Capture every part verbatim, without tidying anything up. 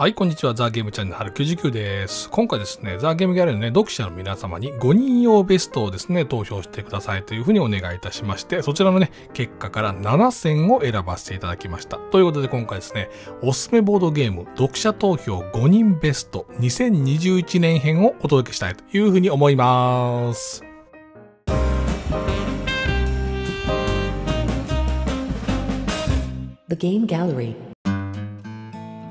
はい、こんにちは。ザ・ゲームチャンネルはるきゅうじゅうきゅうです。今回ですね、ザ・ゲームギャラリーのね、読者の皆様にごにん用ベストをですね、投票してくださいというふうにお願いいたしまして、そちらのね、結果からななせんを選ばせていただきました。ということで今回ですね、おすすめボードゲーム読者投票ごにんベストにせんにじゅういちねん編をお届けしたいというふうに思います。The Game Gallery。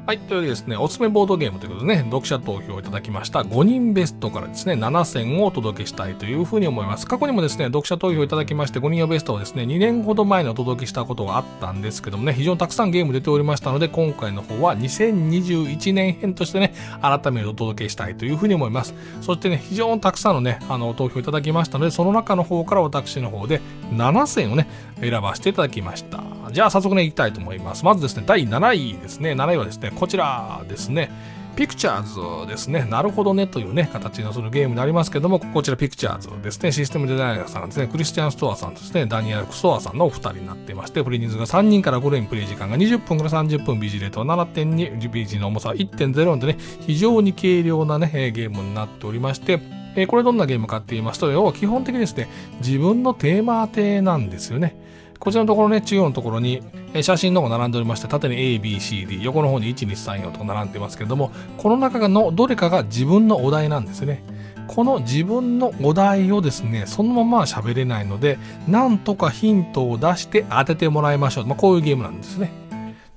はい。というわけでですね、おすすめボードゲームということでね、読者投票をいただきましたごにんベストからですね、ななせんをお届けしたいというふうに思います。過去にもですね、読者投票をいただきまして、ごにん用ベストをですね、にねんほど前にお届けしたことがあったんですけどもね、非常にたくさんゲーム出ておりましたので、今回の方はにせんにじゅういちねん編としてね、改めてお届けしたいというふうに思います。そしてね、非常にたくさんのね、あの、投票いただきましたので、その中の方から私の方でななせんをね、選ばせていただきました。じゃあ早速ね、いきたいと思います。まずですね、だいなないですね。なないはですね、こちらですね。ピクチャーズですね。なるほどねというね、形のするゲームになりますけども、こちらピクチャーズですね。システムデザイナーさんですね。クリスチャン・ストアさんですね。ダニエル・クソアさんのお二人になっていまして、プレイ人数がさんにんからごにん、プレイ時間がにじゅっぷんからさんじゅっぷん、ビジレートは ななてんに、ビジの重さは いってんゼロよん でね、非常に軽量なね、ゲームになっておりまして、えー、これどんなゲームかって言いますと、要は基本的にですね、自分のテーマ当てなんですよね。こちらのところね、中央のところに写真の方が並んでおりまして、縦に エービーシーディー、横の方にいちにさんよんと並んでますけれども、この中のどれかが自分のお題なんですね。この自分のお題をですね、そのまま喋れないので、なんとかヒントを出して当ててもらいましょう。まあ、こういうゲームなんですね。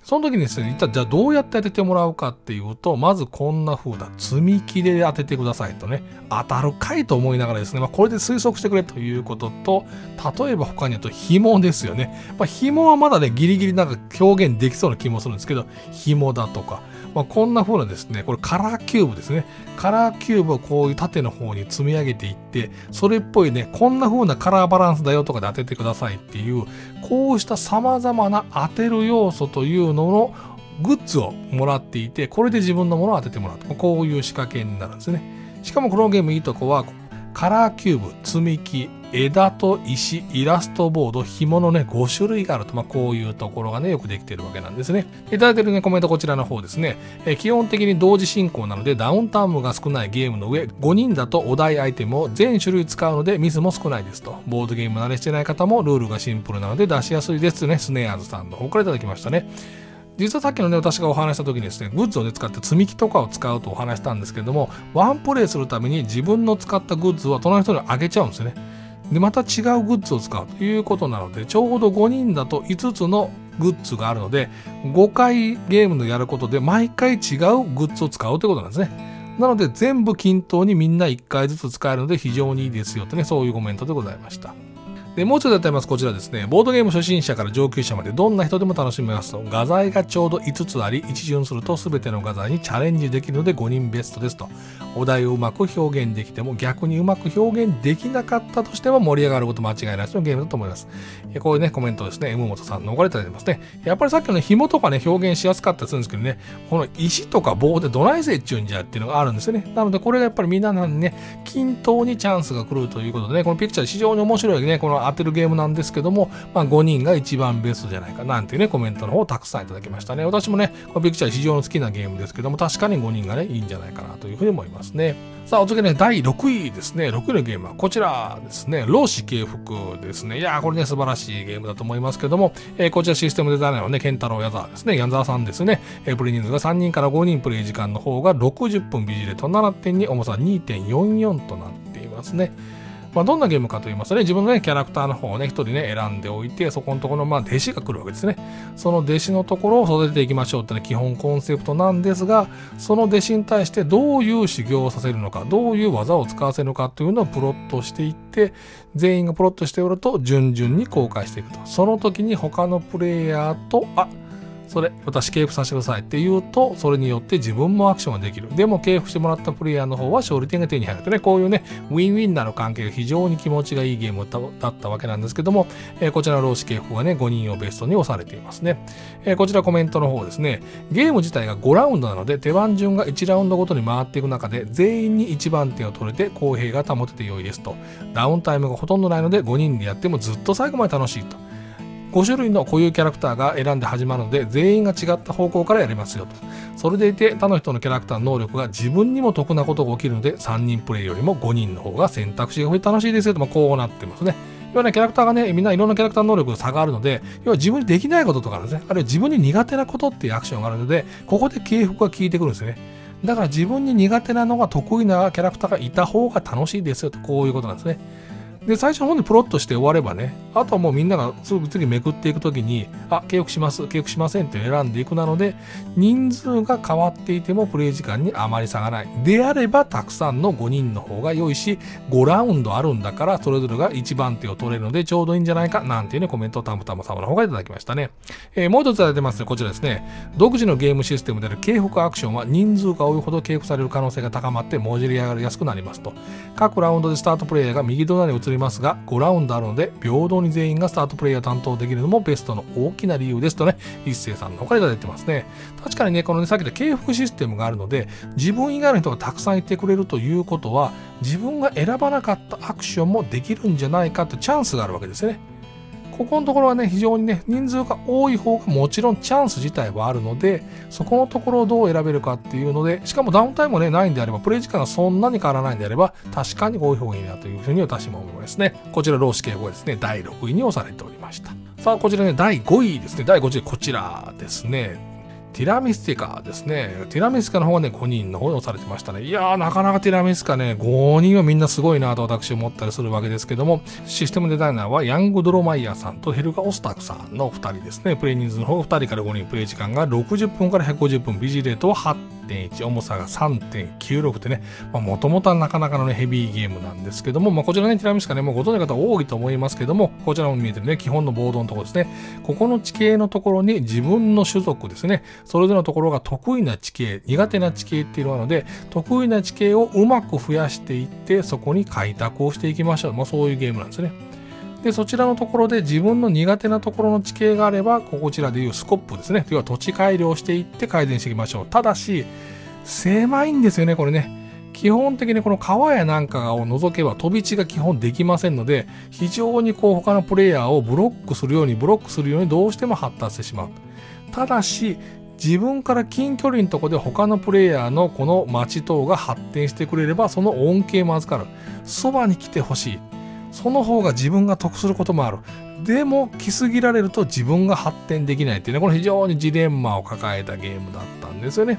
その時にですね、じゃあどうやって当ててもらうかっていうと、まずこんな風だ。積み木で当ててくださいとね、当たるかいと思いながらですね、まあ、これで推測してくれということと、例えば他に言うと紐ですよね。まあ、紐はまだね、ギリギリなんか表現できそうな気もするんですけど、紐だとか、まあ、こんな風なですね、これカラーキューブですね。カラーキューブをこういう縦の方に積み上げていって、それっぽいね、こんな風なカラーバランスだよとかで当ててくださいっていう、こうした様々な当てる要素というののグッズをもらっていて、これで自分のものを当ててもらうと。こういう仕掛けになるんですね。しかもこのゲームいいとこは、カラーキューブ、積み木、枝と石、イラストボード、紐のね、ご種類があると、まあ、こういうところがね、よくできているわけなんですね。いただいているね、コメントこちらの方ですね。えー、基本的に同時進行なので、ダウンタームが少ないゲームの上、ごにんだとお題アイテムを全種類使うので、ミスも少ないですと。ボードゲーム慣れしてない方も、ルールがシンプルなので出しやすいですとね、スネアーズさんの方からいただきましたね。実はさっきのね、私がお話した時にですね、グッズをね、使って積み木とかを使うとお話したんですけども、ワンプレイするために自分の使ったグッズは隣の人にあげちゃうんですね。で、また違うグッズを使うということなので、ちょうどごにんだといつつのグッズがあるので、ごかいゲームのやることで毎回違うグッズを使うということなんですね。なので全部均等にみんないっかいずつ使えるので非常にいいですよってね、そういうコメントでございました。で、もう一つやっております。こちらですね。ボードゲーム初心者から上級者までどんな人でも楽しめますと。画材がちょうどいつつあり、一巡すると全ての画材にチャレンジできるのでごにんベストですと。お題をうまく表現できても、逆にうまく表現できなかったとしても盛り上がること間違いなしのゲームだと思います。こういうね、コメントをですね、M本さんの方からいただいてますね。やっぱりさっきの紐とかね、表現しやすかったりするんですけどね、この石とか棒でどないせっちゅうんじゃっていうのがあるんですよね。なのでこれがやっぱりみんなにね、均等にチャンスが来るということでね、このピクチャー非常に面白いね、この当てるゲームなんですけども、まあ、ごにんが一番ベストじゃないかなんていうね、コメントの方をたくさんいただきましたね。私もね、このピクチャー非常に好きなゲームですけども、確かにごにんがね、いいんじゃないかなというふうに思いますね。さあ、お次ね、だいろくいですね。ろくいのゲームはこちらですね。老子敬服ですね。いやー、これね、素晴らしいゲームだと思いますけども、えー、こちらシステムデザイナーのね、ケンタロウヤザーですね。ヤンザーさんですね。えー、プレイ人数がさんにんからごにん、プレイ時間の方がろくじゅっぷん、ビジレート ななてんに、重さ にてんよんよん となっていますね。まあどんなゲームかと言いますとね、自分のね、キャラクターの方をね、一人ね、選んでおいて、そこのところの、まあ、弟子が来るわけですね。その弟子のところを育てていきましょうってね、基本コンセプトなんですが、その弟子に対してどういう修行をさせるのか、どういう技を使わせるのかというのをプロットしていって、全員がプロットしておると、順々に公開していくと。その時に他のプレイヤーと、あ、それ、私、敬服させてくださいって言うと、それによって自分もアクションができる。でも、敬服してもらったプレイヤーの方は勝利点が手に入るとね、こういうね、ウィンウィンなの関係が非常に気持ちがいいゲームだったわけなんですけども、えー、こちらの老子敬服がね、ごにん用ベストに押されていますね。えー、こちらコメントの方ですね、ゲーム自体がごラウンドなので、手番順がいちラウンドごとに回っていく中で、全員にいちばん手を取れて公平が保てて良いですと。ダウンタイムがほとんどないので、ごにんでやってもずっと最後まで楽しいと。ご種類の固有キャラクターが選んで始まるので、全員が違った方向からやりますよと。それでいて他の人のキャラクターの能力が自分にも得なことが起きるので、さんにんプレイよりもごにんの方が選択肢が増えて楽しいですよと、まあ、こうなってますね。要はね、キャラクターがね、みんないろんなキャラクターの能力の差があるので、要は自分にできないこととかですね、あるいは自分に苦手なことっていうアクションがあるので、ここで警服が効いてくるんですよね。だから自分に苦手なのが得意なキャラクターがいた方が楽しいですよと、こういうことなんですね。で、最初の方にプロッとして終わればね、あとはもうみんながすぐ次めくっていくときに、あ、契約します、契約しませんって選んでいくなので、人数が変わっていてもプレイ時間にあまり差がない。であれば、たくさんのごにんの方が良いし、ごラウンドあるんだから、それぞれがいちばん手を取れるのでちょうどいいんじゃないか、なんていうね、コメントをたむたむ様の方がいただきましたね。えー、もう一ついただいてますね、こちらですね。独自のゲームシステムである警服アクションは、人数が多いほど警服される可能性が高まって、もじり上がりやすくなりますと。各ラウンドでスタートプレイヤーが右隣に移りますが、ごラウンドあるので平等に全員がスタートプレイヤーを担当できるのもベストの大きな理由ですとね、一斉さんの方からいただいてますね。確かにね、このね、さっきの敬服システムがあるので、自分以外の人がたくさんいてくれるということは、自分が選ばなかったアクションもできるんじゃないかってチャンスがあるわけですよね。ここのところはね、非常にね、人数が多い方がもちろんチャンス自体はあるので、そこのところをどう選べるかっていうので、しかもダウンタイムもね、ないんであれば、プレイ時間がそんなに変わらないんであれば、確かに多い方がいいなというふうに私も思いますね。こちら、老子敬語ですね、だいろくいに押されておりました。さあ、こちらね、だいごいですね、だいごい、こちらですね。ティラミスティカですね。ティラミスティカの方がね、ごにんの方に押されてましたね。いやー、なかなかティラミスティカね、ごにんはみんなすごいなと私思ったりするわけですけども、システムデザイナーはヤング・ドロマイヤーさんとヘルガ・オスタークさんのふたりですね。プレイ人数の方がふたりからごにん、プレイ時間がろくじゅっぷんからひゃくごじゅっぷん、ビジレートは はってんいち、重さが さんてんきゅうろく でね、もともとはなかなかのね、ヘビーゲームなんですけども、まあ、こちらね、ティラミスティカね、もうご存知の方多いと思いますけども、こちらも見えてるね、基本のボードのところですね。ここの地形のところに自分の種族ですね、それぞれのところが得意な地形、苦手な地形っていうのなので、得意な地形をうまく増やしていって、そこに開拓をしていきましょう。まあ、そういうゲームなんですね。で、そちらのところで自分の苦手なところの地形があれば、こちらでいうスコップですね。要は土地改良していって改善していきましょう。ただし、狭いんですよね、これね。基本的にこの川やなんかを除けば飛び地が基本できませんので、非常にこう他のプレイヤーをブロックするようにブロックするようにどうしても発達してしまう。ただし、自分から近距離のとこで他のプレイヤーのこの町等が発展してくれれば、その恩恵も預かる。そばに来てほしい。その方が自分が得することもある。でも来すぎられると自分が発展できないっていうね、この非常にジレンマを抱えたゲームだったんですよね。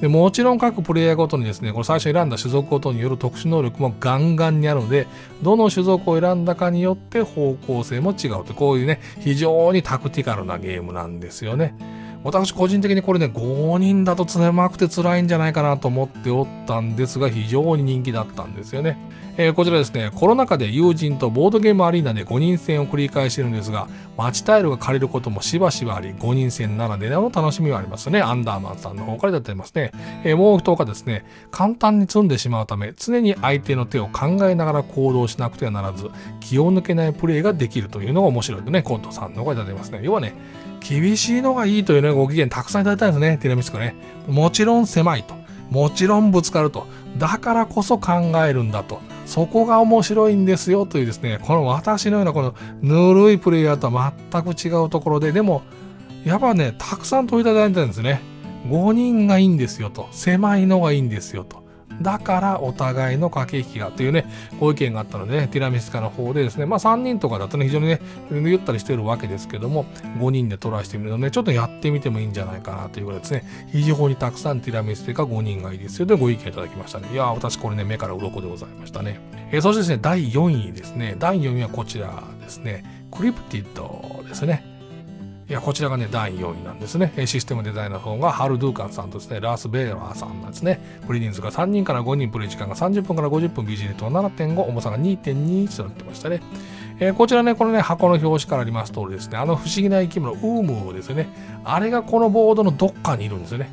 でもちろん各プレイヤーごとにですね、これ最初選んだ種族ごとによる特殊能力もガンガンにあるので、どの種族を選んだかによって方向性も違うと、こういうね、非常にタクティカルなゲームなんですよね。私個人的にこれね、ごにんだと狭くて辛いんじゃないかなと思っておったんですが、非常に人気だったんですよね。えー、こちらですね、コロナ禍で友人とボードゲームアリーナでごにん戦を繰り返しているんですが、街タイルが借りることもしばしばあり、ごにん戦ならではの楽しみはありますね。アンダーマンさんの方から出てますね。えー、もう一方ですね、簡単に積んでしまうため、常に相手の手を考えながら行動しなくてはならず、気を抜けないプレイができるというのが面白いとね、コントさんの方から出てますね。要はね、厳しいのがいいというね、ご機嫌たくさんいただいたんですね、ティラミスティカね。もちろん狭いと。もちろんぶつかると。だからこそ考えるんだと。そこが面白いんですよというですね、この私のようなこのぬるいプレイヤーとは全く違うところで、でも、やっぱね、たくさん問いただいたんですね。ごにんがいいんですよと。狭いのがいいんですよと。だからお互いの駆け引きがというね、ご意見があったので、ね、ティラミスティカの方でですね、まあさんにんとかだとね、非常にね、ゆったりしてるわけですけども、ごにんでトライしてみるので、ちょっとやってみてもいいんじゃないかなということですね、非常にたくさんティラミスティカごにんがいいですよでご意見いただきましたね。いやー、私これね、目から鱗でございましたね。えー、そしてですね、だいよんいですね。だいよんいはこちらですね。クリプティッドですね。いや、こちらがね、だいよんいなんですね。システムデザイナーの方が、ハル・ドゥーカンさんとですね、ラース・ベーラーさんなんですね。プレイ人数がさんにんからごにん、プレイ時間がさんじゅっぷんからごじゅっぷん、ビジネットは ななてんご、重さが にてんにいち となってましたね。えー、こちらね、このね、箱の表紙からあります通りですね、あの不思議な生き物、ウームですよね。あれがこのボードのどっかにいるんですよね。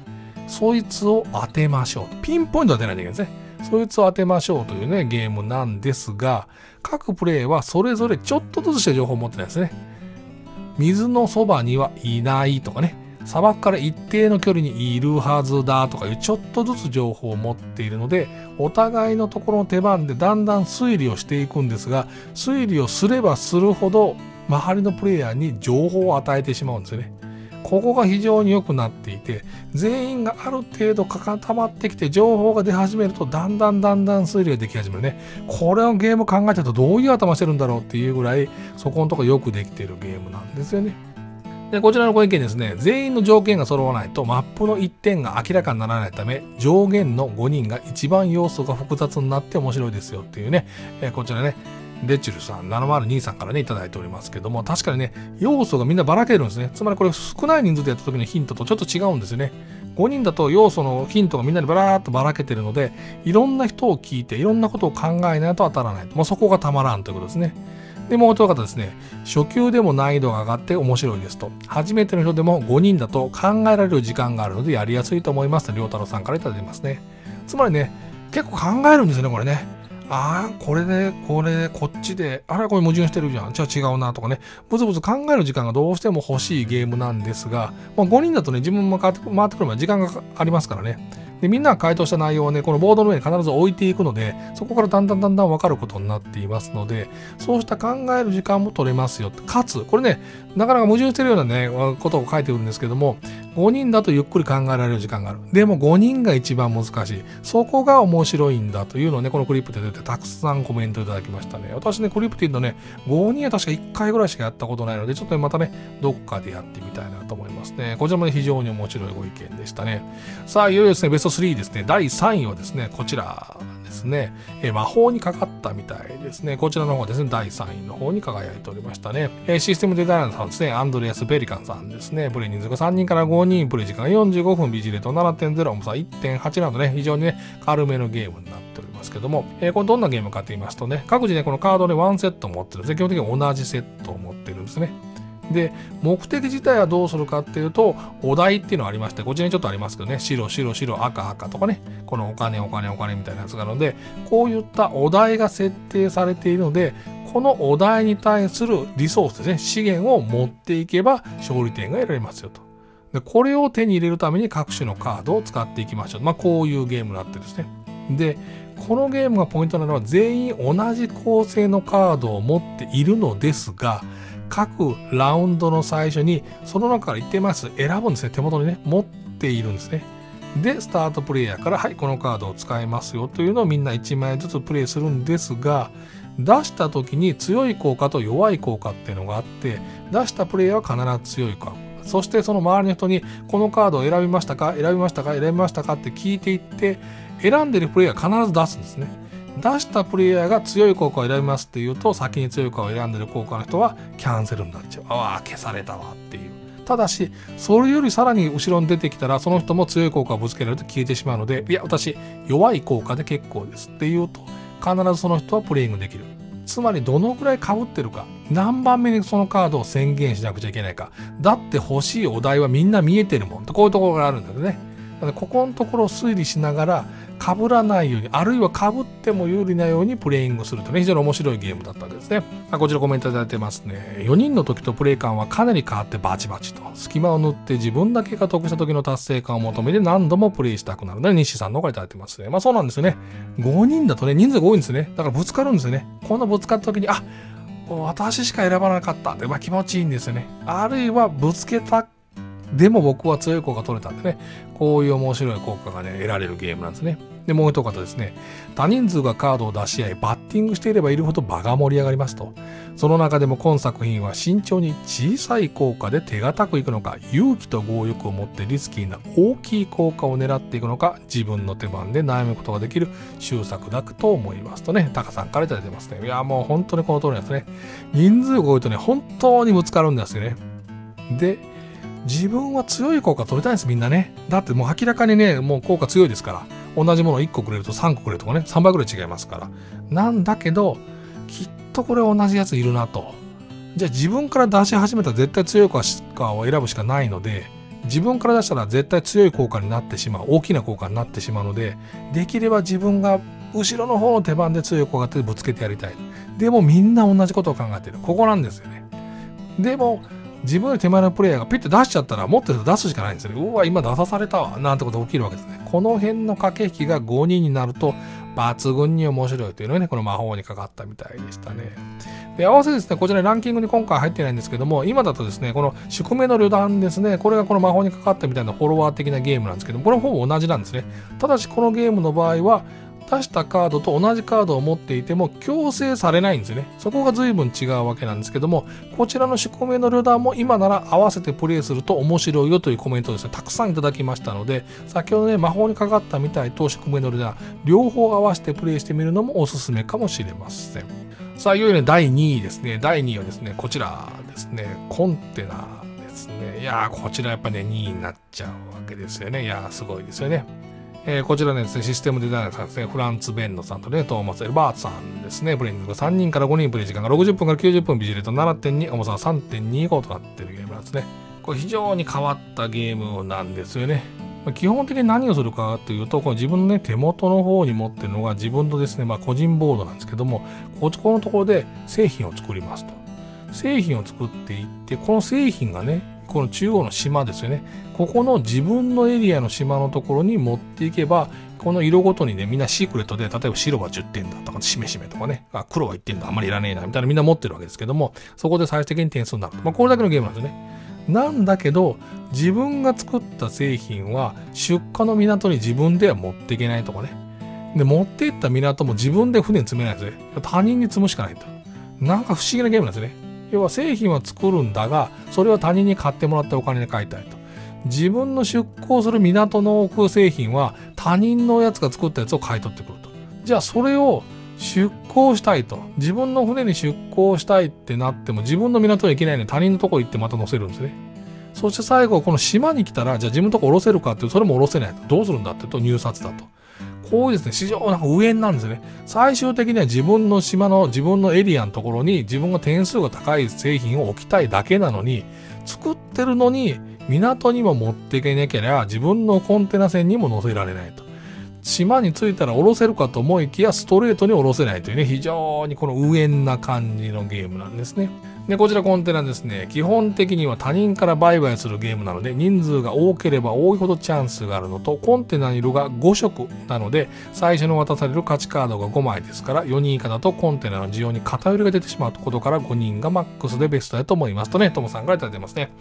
そいつを当てましょう。ピンポイント当てないといけないんですね。そいつを当てましょうというね、ゲームなんですが、各プレイはそれぞれちょっとずつした情報を持ってないですね。水のそばにはいないとかね、砂漠から一定の距離にいるはずだとかいうちょっとずつ情報を持っているので、お互いのところの手番でだんだん推理をしていくんですが、推理をすればするほど周りのプレイヤーに情報を与えてしまうんですよね。ここが非常に良くなっていて、全員がある程度固まってきて情報が出始めると、だんだんだんだん推理ができ始めるね。これをゲーム考えちゃうとどういう頭してるんだろうっていうぐらい、そこのとこよくできているゲームなんですよね。で、こちらのご意見ですね。全員の条件が揃わないとマップのいってんが明らかにならないため、上限のごにんが一番要素が複雑になって面白いですよっていうね、えー、こちらね。レチュルさん、ななまるにさんからね、いただいておりますけども、確かにね、要素がみんなばらけるんですね。つまりこれ少ない人数でやった時のヒントとちょっと違うんですよね。ごにんだと要素のヒントがみんなにばらーっとばらけてるので、いろんな人を聞いて、いろんなことを考えないと当たらない。もうそこがたまらんということですね。で、もう一方ですね、初級でも難易度が上がって面白いですと。初めての人でもごにんだと考えられる時間があるのでやりやすいと思いますと、りょうたろうさんからいただいてますね。つまりね、結構考えるんですよね、これね。ああ、これで、これ、こっちで、あら、これ矛盾してるじゃん。じゃあ違うなとかね。ブツブツ考える時間がどうしても欲しいゲームなんですが、まあ、ごにんだとね、自分も回ってくるまで時間がありますからね。で、みんなが回答した内容をね、このボードの上に必ず置いていくので、そこからだんだんだんだん分かることになっていますので、そうした考える時間も取れますよ。かつ、これね、なかなか矛盾してるようなね、ことを書いてるんですけども、ごにんだとゆっくり考えられる時間がある。でもごにんが一番難しい。そこが面白いんだというのをね、このクリプティでたくさんコメントいただきましたね。私ね、クリプティのね、ごにんは確かいっかいぐらいしかやったことないので、ちょっとまたね、どっかでやってみたいなと思いますね。こちらもね、非常に面白いご意見でしたね。さあ、いよいよですね、ベストスリーですね。だいさんいはですね、こちらですね。えー、魔法にかかったみたいですね。こちらの方ですね、だいさんいの方に輝いておりましたね。えー、システムデザイナーさんですね、アンドレアス・ベリカンさんですね。プレイ人数がさんにんからごにん。プレイ時間がよんじゅうごふん、ビジレート ななてんゼロ、重さ いってんはち などね、非常にね、軽めのゲームになっておりますけども、えー、これどんなゲームかと言いますとね、各自ね、このカードでいちセット持ってるんですね。基本的に同じセットを持ってるんですね。で、目的自体はどうするかっていうと、お題っていうのがありまして、こちらにちょっとありますけどね、白、白、白、赤、赤とかね、このお金、お金、お金みたいなやつがあるので、こういったお題が設定されているので、このお題に対するリソースですね、資源を持っていけば勝利点が得られますよと。で、これを手に入れるために各種のカードを使っていきましょう。まあ、こういうゲームになってですね。で、このゲームがポイントなのは、全員同じ構成のカードを持っているのですが、各ラウンドの最初に、その中から一定枚数選ぶんですね。手元にね、持っているんですね。で、スタートプレイヤーから、はい、このカードを使いますよというのをみんないちまいずつプレイするんですが、出した時に強い効果と弱い効果っていうのがあって、出したプレイヤーは必ず強い効果。そしてその周りの人に、このカードを選びましたか、選びましたか、選びましたかって聞いていって、選んでるプレイヤーが必ず出すんですね。出したプレイヤーが強い効果を選びますっていうと、先に強い効果を選んでる効果の人はキャンセルになっちゃう。ああ、消されたわっていう。ただし、それよりさらに後ろに出てきたら、その人も強い効果をぶつけられると消えてしまうので、いや、私、弱い効果で結構ですっていうと、必ずその人はプレイングできる。つまりどのくらい被ってるか、何番目にそのカードを宣言しなくちゃいけないか。だって欲しいお題はみんな見えてるもん。こういうところがあるんだよね。だからここのところを推理しながら、被らないように、あるいは被っても有利なようにプレイングするとね、非常に面白いゲームだったんですね。こちらコメントいただいてますね。よにんの時とプレイ感はかなり変わってバチバチと。隙間を塗って自分だけが得した時の達成感を求めて何度もプレイしたくなるので、西さんの方からいただいてますね。まあそうなんですよね。ごにんだとね、人数が多いんですね。だからぶつかるんですよね。こんなぶつかった時に、あ、私しか選ばなかったって、まあ気持ちいいんですよね。あるいはぶつけたでも僕は強い効果が取れたんでね、こういう面白い効果がね、得られるゲームなんですね。で、もう一方ですね、多人数がカードを出し合い、バッティングしていればいるほど場が盛り上がりますと。その中でも今作品は慎重に小さい効果で手堅くいくのか、勇気と強欲を持ってリスキーな大きい効果を狙っていくのか、自分の手番で悩むことができる終作だと思いますとね、タカさんからいただいてますね。いや、もう本当にこの通りなんですね。人数が多いとね、本当にぶつかるんですよね。で、自分は強い効果取りたいんです、みんなね。だってもう明らかにね、もう効果強いですから。同じものをいっこくれるとさんこくれるとかね、さんばいくらい違いますから。なんだけど、きっとこれ同じやついるなと。じゃあ自分から出し始めたら絶対強い効果を選ぶしかないので、自分から出したら絶対強い効果になってしまう。大きな効果になってしまうので、できれば自分が後ろの方の手番で強い効果ってぶつけてやりたい。でもみんな同じことを考えてる。ここなんですよね。でも、自分より手前のプレイヤーがピッて出しちゃったら持ってると出すしかないんですよね。うわ、今出さされたわ。なんてことが起きるわけですね。この辺の駆け引きがごにんになると抜群に面白いというのがね、この魔法にかかったみたいでしたね。で、合わせですね、こちらランキングに今回入ってないんですけども、今だとですね、この宿命の旅団ですね、これがこの魔法にかかったみたいなフォロワー的なゲームなんですけども、これほぼ同じなんですね。ただしこのゲームの場合は、出したカードと同じカードを持っていても強制されないんですよね。そこが随分違うわけなんですけども、こちらの宿命の旅団も今なら合わせてプレイすると面白いよというコメントをですね、たくさんいただきましたので、先ほどね、魔法にかかったみたいと宿命の旅団、両方合わせてプレイしてみるのもおすすめかもしれません。さあ、いよいよね、だいにいですね。だいにいはですね、こちらですね、コンテナですね。いやー、こちらやっぱね、にいになっちゃうわけですよね。いやー、すごいですよね。えー、こちらねですね、システムデザイナーさんですね、フランツ・ベンノさんとね、トーマス・エルバートさんですね、プレイングがさんにんからごにん、プレイ時間がろくじゅっぷんからきゅうじゅっぷん、ビジュレート ななてんに、重さは さんてんにご となっているゲームなんですね。これ非常に変わったゲームなんですよね。基本的に何をするかというと、この自分のね、手元の方に持ってるのが自分のですね、まあ個人ボードなんですけども、ここのところで製品を作りますと。製品を作っていって、この製品がね、この中央の島ですよね。ここの自分のエリアの島のところに持っていけば、この色ごとにね、みんなシークレットで、例えば白はじゅってんだとか、しめしめとかね、あ、黒はいってんだ、あんまりいらねえな、みたいなみんな持ってるわけですけども、そこで最終的に点数になる。まあ、これだけのゲームなんですよね。なんだけど、自分が作った製品は、出荷の港に自分では持っていけないとかね。で、持っていった港も自分で船に積めないんですよね。他人に積むしかないと。なんか不思議なゲームなんですよね。要は製品は作るんだが、それは他人に買ってもらってお金に買いたいと。自分の出港する港の置く製品は他人のやつが作ったやつを買い取ってくると。じゃあそれを出港したいと。自分の船に出港したいってなっても自分の港に行けないので他人のとこ行ってまた乗せるんですね。そして最後この島に来たらじゃあ自分のとこ降ろせるかっていうとそれも降ろせないと。どうするんだっていうと入札だと。こういうですね、市場なんか上になるんですね。最終的には自分の島の自分のエリアのところに自分が点数が高い製品を置きたいだけなのに、作ってるのに港にも持っていけなければ自分のコンテナ船にも乗せられないと。島に着いたら降ろせるかと思いきやストレートに降ろせないというね、非常にこの右縁な感じのゲームなんですね。で、こちらコンテナですね。基本的には他人から売買するゲームなので、人数が多ければ多いほどチャンスがあるのと、コンテナの色がご色なので、最初に渡される価値カードがごまいですから、よにん以下だとコンテナの需要に偏りが出てしまうことから、ごにんがマックスでベストだと思いますとね、トモさんからいただいてますね。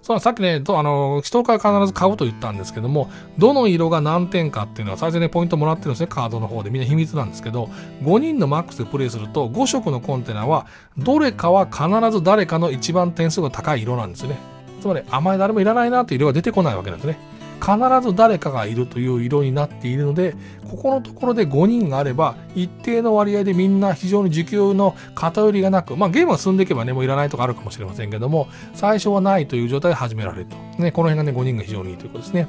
そう、さっきね、あの、人から必ず買うと言ったんですけども、どの色が何点かっていうのは最初にポイントもらってるんですね、カードの方で。みんな秘密なんですけど、ごにんのマックスでプレイすると、ご色のコンテナは、どれかは必ず誰かの一番点数が高い色なんですね。つまりあまり誰もいらないなという色が出てこないわけなんですね。必ず誰かがいるという色になっているので、ここのところでごにんがあれば一定の割合でみんな非常に需給の偏りがなく、まあゲームが進んでいけばね、もういらないとかあるかもしれませんけども、最初はないという状態で始められると。ね、この辺がね、ごにんが非常にいいということですね。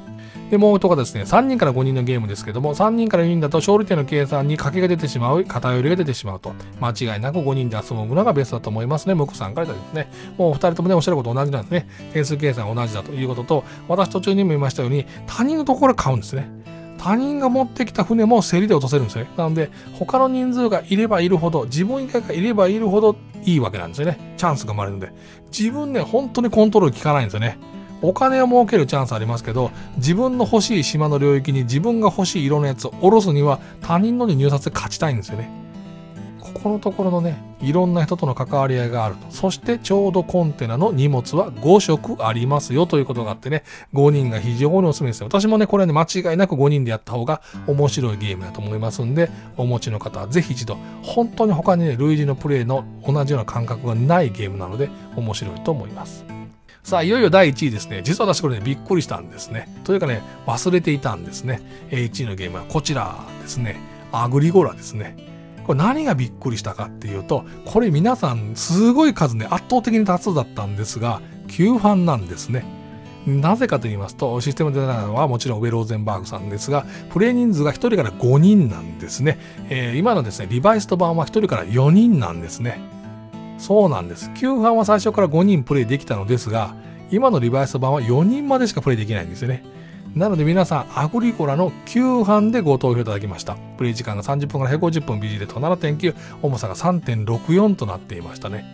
で、もう一個がですね、さんにんからごにんのゲームですけども、さんにんからよにんだと勝利点の計算に賭けが出てしまう、偏りが出てしまうと。間違いなくごにんで遊ぶのがベストだと思いますね。ムクさんからですね。もうふたりともね、おっしゃること同じなんですね。点数計算同じだということと、私途中にも言いましたように、他人のところ買うんですね。他人が持ってきた船も競りで落とせるんですよね。なので、他の人数がいればいるほど、自分以外がいればいるほどいいわけなんですよね。チャンスが生まれるんで。自分ね、本当にコントロール効かないんですよね。お金を儲けるチャンスありますけど、自分の欲しい島の領域に自分が欲しい色のやつを下ろすには、他人のに入札で勝ちたいんですよね。ここのところのね、いろんな人との関わり合いがあると。そしてちょうどコンテナの荷物はご色ありますよということがあってね、ごにんが非常におすすめですよ。私もね、これはね、間違いなくごにんでやった方が面白いゲームだと思いますんで、お持ちの方はぜひ一度、本当に他にね、類似のプレイの同じような感覚がないゲームなので、面白いと思います。さあ、いよいよだいいちいですね。実は私これね、びっくりしたんですね。というかね、忘れていたんですね。いちいのゲームはこちらですね。アグリゴラですね。これ何がびっくりしたかっていうと、これ皆さんすごい数ね、圧倒的に多数だったんですが、きゅう班なんですね。なぜかと言いますと、システムデザイナーはもちろんウェローゼンバーグさんですが、プレイ人数がひとりからごにんなんですね。えー、今のですね、リバイスト版はひとりからよにんなんですね。そうなんです。きゅう班は最初からごにんプレイできたのですが、今のリバイス版はよにんまでしかプレイできないんですよね。なので皆さん、アグリコラのきゅう班でご投票いただきました。プレイ時間がさんじゅっぷんからひゃくごじゅっぷん、ビジレート ななてんきゅう、重さが さんてんろくよん となっていましたね。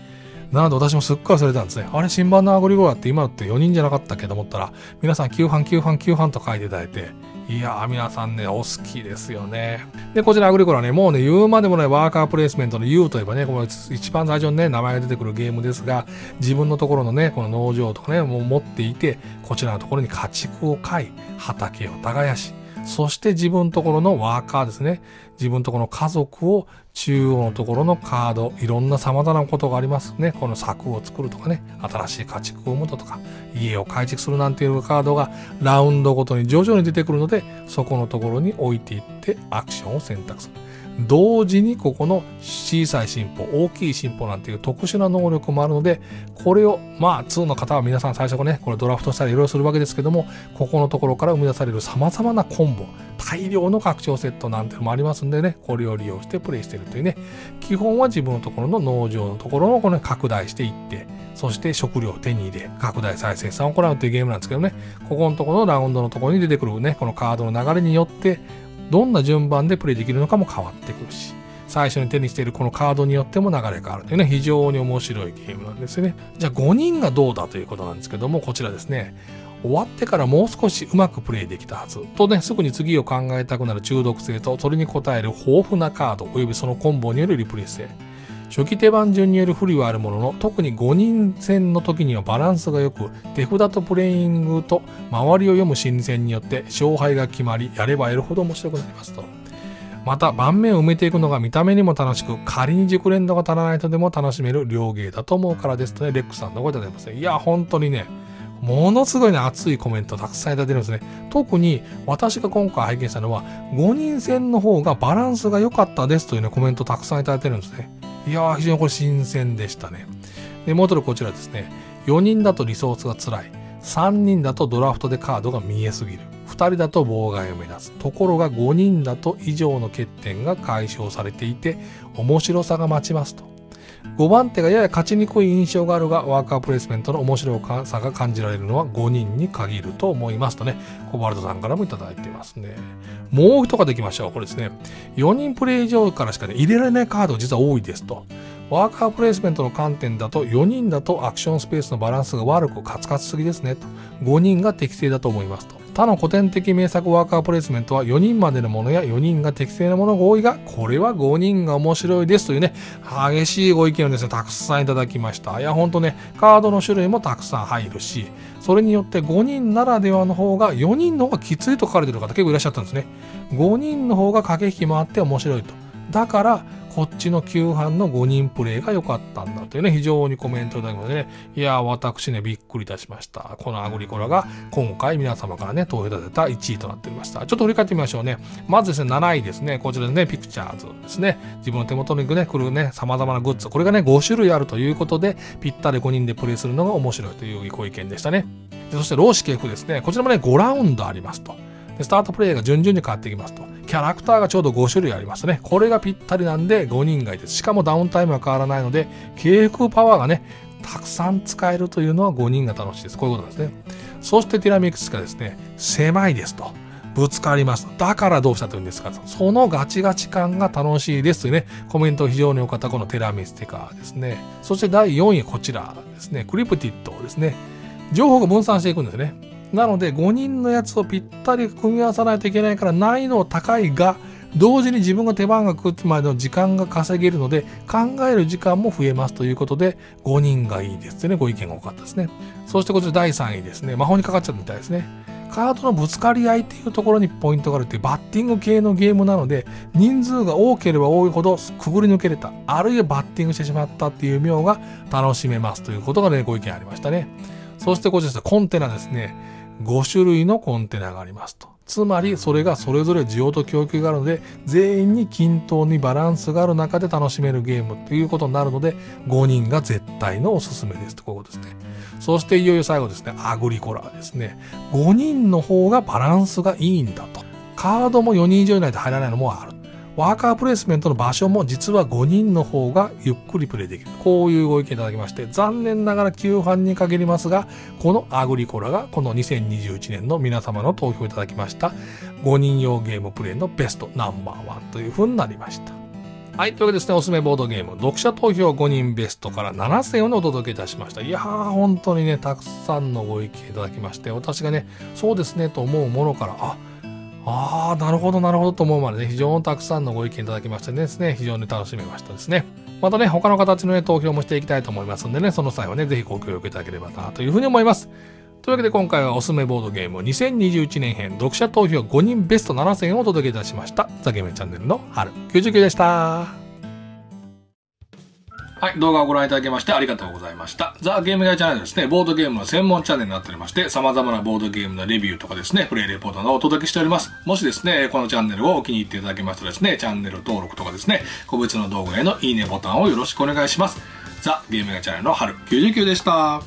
なので私もすっかり忘れたんですね。あれ、新版のアグリコラって今のってよにんじゃなかったっけと思ったら、皆さんきゅう班、きゅう班、きゅう班と書いていただいて、いやー、皆さんね、お好きですよね。で、こちらアグリコラね、もうね、言うまでもないワーカープレイスメントの ユー といえばね、この一番最初にね、名前が出てくるゲームですが、自分のところのね、この農場とかね、もう持っていて、こちらのところに家畜を飼い、畑を耕し、そして自分のところのワーカーですね。自分のところの家族を中央のところのカード、いろんな様々なことがありますね。この柵を作るとかね、新しい家畜を産むとか、家を改築するなんていうカードがラウンドごとに徐々に出てくるので、そこのところに置いていってアクションを選択する。同時にここの小さい進歩、大きい進歩なんていう特殊な能力もあるので、これをまあツーの方は皆さん最初ね、これドラフトしたりいろいろするわけですけども、ここのところから生み出される様々なコンボ、大量の拡張セットなんていうのもありますんでね、これを利用してプレイしているというね、基本は自分のところの農場のところをこの拡大していって、そして食料を手に入れ、拡大再生産を行うというゲームなんですけどね、ここのところのラウンドのところに出てくるね、このカードの流れによって、どんな順番でプレイできるのかも変わってくるし、最初に手にしているこのカードによっても流れ変わるというね、非常に面白いゲームなんですよね。じゃあごにんがどうだということなんですけども、こちらですね、終わってからもう少しうまくプレイできたはずとね、すぐに次を考えたくなる中毒性と、それに応える豊富なカードおよびそのコンボによるリプレイ性、初期手番順による不利はあるものの、特にごにん戦の時にはバランスが良く、手札とプレイングと周りを読む心戦によって勝敗が決まり、やればやるほど面白くなりますと。また盤面を埋めていくのが見た目にも楽しく、仮に熟練度が足らないとでも楽しめる両芸だと思うからですとね、レックさんの声いただきますね。いや本当にね、ものすごいね、熱いコメントたくさんいただいてるんですね。特に私が今回拝見したのは、ごにん戦の方がバランスが良かったですというね、コメントたくさんいただいてるんですね。いやー、非常にこれ新鮮でしたね。で、もう一つこちらですね。よにんだとリソースが辛い。さんにんだとドラフトでカードが見えすぎる。ふたりだと妨害を目立つ。ところがごにんだと以上の欠点が解消されていて、面白さが待ちますと。ごばん手がやや勝ちにくい印象があるが、ワーカープレイスメントの面白さが感じられるのはごにんに限ると思いますとね、コバルトさんからもいただいてますね。もう一方でいきましょう。これですね、よにんプレイ以上からしか、ね、入れられないカード実は多いですと。ワーカープレイスメントの観点だと、よにんだとアクションスペースのバランスが悪くカツカツすぎですねと。ごにんが適正だと思いますと。他の古典的名作ワーカープレイスメントはよにんまでのものやよにんが適正なものが多いが、これはごにんが面白いですというね、激しいご意見をですね、たくさんいただきました。いや、ほんとね、カードの種類もたくさん入るし、それによってごにんならではの方が、よにんの方がきついと書かれてる方結構いらっしゃったんですね。ごにんの方が駆け引きもあって面白いと。だから、こっちのきゅう班のごにんプレイが良かったんだというね、非常にコメントいただきましてね、いやー、私ね、びっくりいたしました。このアグリコラが今回皆様からね、投票いただいたいちいとなっておりました。ちょっと振り返ってみましょうね。まずですね、なないですね、こちらですね、ピクチャーズですね。自分の手元にね、来るね、様々なグッズ、これがね、ご種類あるということで、ぴったりごにんでプレイするのが面白いというご意見でしたね。そして、ローシケフですね、こちらもね、ごラウンドありますと。スタートプレイが順々に変わってきますと。キャラクターがちょうどご種類ありますね。これがぴったりなんでごにんがいて、しかもダウンタイムは変わらないので、軽複パワーがね、たくさん使えるというのはごにんが楽しいです。こういうことなんですね。そしてティラミクスがですね、狭いですと。ぶつかります。だからどうしたというんですか。そのガチガチ感が楽しいですというね、コメント非常に多かったこのティラミスティカですね。そしてだいよんいこちらですね、クリプティッドですね。情報が分散していくんですね。なのでごにんのやつをぴったり組み合わさないといけないから、難易度高いが、同時に自分が手番が来るまでの時間が稼げるので、考える時間も増えますということで、ごにんがいいですというね、ご意見が多かったですね。そしてこちらだいさんいですね。魔法にかかっちゃったみたいですね。カードのぶつかり合いっていうところにポイントがあるっていうバッティング系のゲームなので、人数が多ければ多いほどくぐり抜けれた、あるいはバッティングしてしまったっていう妙が楽しめますということがね、ご意見ありましたね。そしてこちらコンテナですね。ご種類のコンテナがありますと。つまりそれがそれぞれ需要と供給があるので、全員に均等にバランスがある中で楽しめるゲームということになるので、ごにんが絶対のおすすめですと、こういうことですね。そしていよいよ最後ですね、アグリコラですね。ごにんの方がバランスがいいんだと。カードもよにん以上以内で入らないのもある。ワーカープレイスメントの場所も実はごにんの方がゆっくりプレイできる。こういうご意見いただきまして、残念ながらきゅう班に限りますが、このアグリコラがこのにせんにじゅういちねんの皆様の投票いただきましたごにん用ゲームプレイのベストナンバーワンというふうになりました。はい。というわけでですね、おすすめボードゲーム、読者投票ごにんベストからななせんをお届けいたしました。いやー、本当にね、たくさんのご意見いただきまして、私がね、そうですねと思うものから、あ、ああ、なるほど、なるほどと思うまでね、非常にたくさんのご意見いただきましてですね、非常に楽しめましたですね。またね、他の形のね、投票もしていきたいと思いますんでね、その際はね、ぜひご協力いただければな、というふうに思います。というわけで今回はおすすめボードゲームにせんにじゅういちねん編読者投票ごにんベストななせんをお届けいたしました。ザ・ゲームチャンネルの春きゅうじゅうきゅうでした。はい、動画をご覧いただきましてありがとうございました。ザ・ゲームガイチャンネルですね、ボードゲームの専門チャンネルになっておりまして、様々なボードゲームのレビューとかですね、プレイレポートなどをお届けしております。もしですね、このチャンネルをお気に入っていただきますとですね、チャンネル登録とかですね、個別の動画へのいいねボタンをよろしくお願いします。ザ・ゲームガイチャンネルの春きゅうじゅうきゅうでした。